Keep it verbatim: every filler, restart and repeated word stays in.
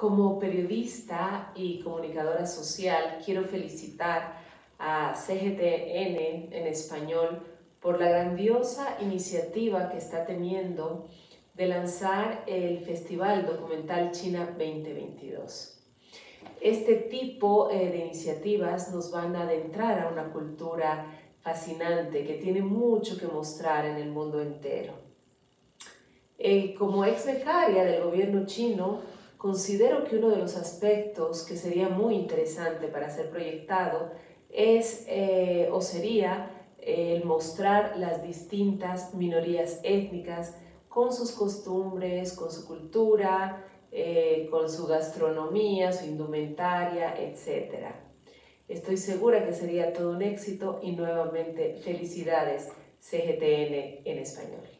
Como periodista y comunicadora social, quiero felicitar a C G T N en Español por la grandiosa iniciativa que está teniendo de lanzar el Festival Documental China veinte veintidós. Este tipo de iniciativas nos van a adentrar a una cultura fascinante que tiene mucho que mostrar en el mundo entero. Eh, como ex becaria del gobierno chino, considero que uno de los aspectos que sería muy interesante para ser proyectado es eh, o sería el eh, mostrar las distintas minorías étnicas con sus costumbres, con su cultura, Eh, con su gastronomía, su indumentaria, etcétera. Estoy segura que sería todo un éxito y nuevamente felicidades C G T N en Español.